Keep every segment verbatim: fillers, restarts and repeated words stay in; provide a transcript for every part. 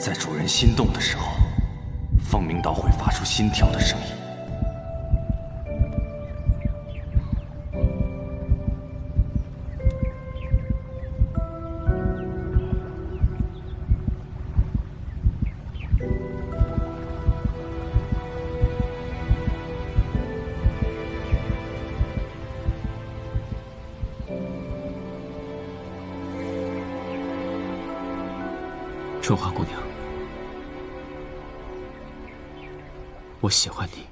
在主人心动的时候，凤鸣岛会发出心跳的声音。 春花姑娘，我喜欢你。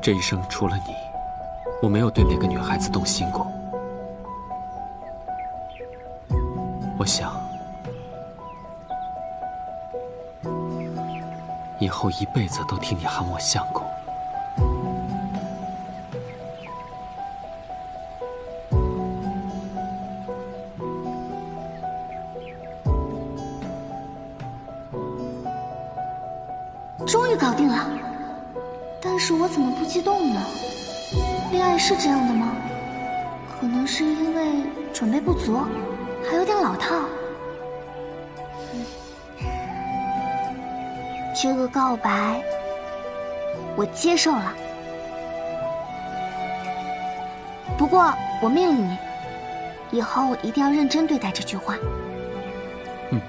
这一生除了你，我没有对哪个女孩子动心过。我想，以后一辈子都替你喊我相公。 激动呢？恋爱是这样的吗？可能是因为准备不足，还有点老套。这个告白，我接受了。不过我命令你，以后我一定要认真对待这句话。嗯。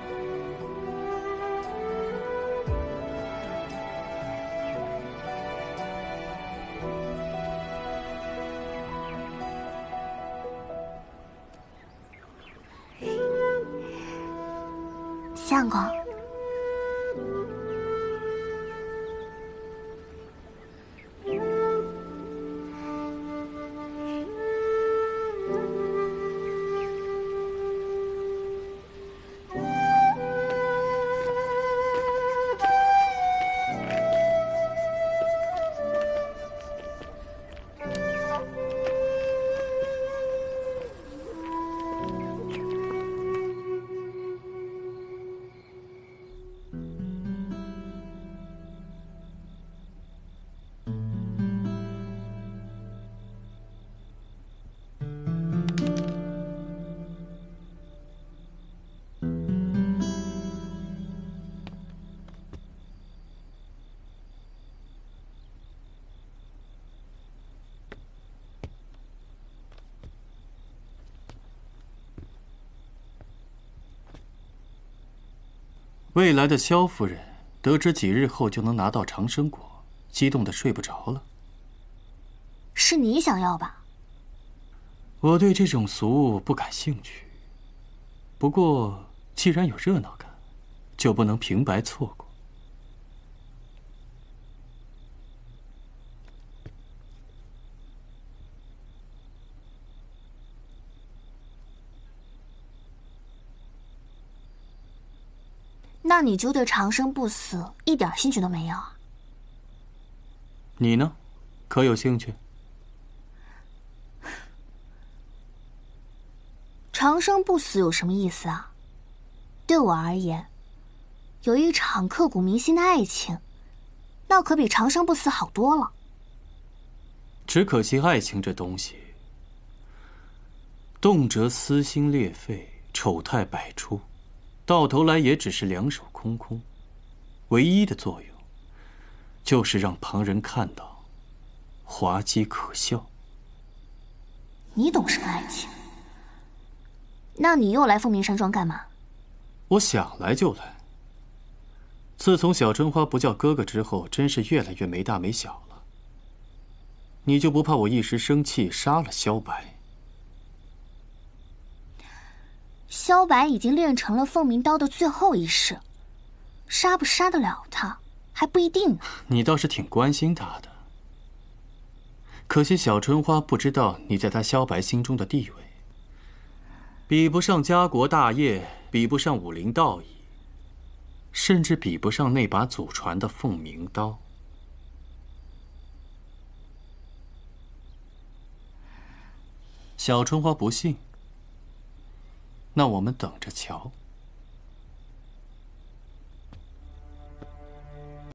相公，未来的萧夫人得知几日后就能拿到长生果，激动的睡不着了。是你想要吧？我对这种俗物不感兴趣，不过既然有热闹感，就不能平白错过。那你就对长生不死一点兴趣都没有啊？你呢，可有兴趣？长生不死有什么意思啊？对我而言，有一场刻骨铭心的爱情，那可比长生不死好多了。只可惜爱情这东西，动辄撕心裂肺，丑态百出。 到头来也只是两手空空，唯一的作用，就是让旁人看到，滑稽可笑。你懂什么爱情？那你又来凤鸣山庄干嘛？我想来就来。自从小春花不叫哥哥之后，真是越来越没大没小了。你就不怕我一时生气杀了萧白？ 萧白已经练成了凤鸣刀的最后一式，杀不杀得了他还不一定呢。你倒是挺关心他的，可惜小春花不知道你在他萧白心中的地位，比不上家国大业，比不上武林道义，甚至比不上那把祖传的凤鸣刀。小春花不信。 那我们等着瞧。